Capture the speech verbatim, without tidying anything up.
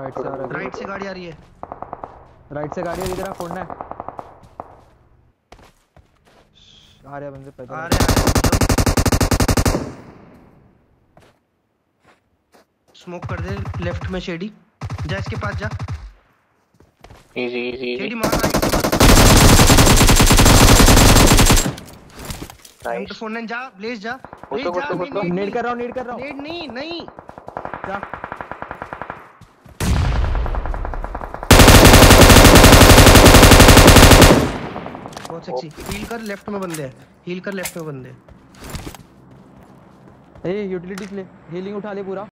Right से आ रहा है, राइट से गाड़ी आ रही है, राइट से गाड़ी आ रही है, इधर फोड़ना है। आ रहे बंदे पैदल आ रहे। स्मोक कर दे लेफ्ट में शेडी, जा इसके पास जा। इजी इजी शेडी मार टाइम तो फोन जा ब्लेज जा उसको उसको नेड कर रहा हूं नेड कर रहा हूं नेड नहीं नहीं जा बहुत सेक्सी। हील कर लेफ्ट में बंदे हैं, हील कर लेफ्ट में बंदे हैं। ए यूटिलिटी ले, हीलिंग उठा ले पूरा।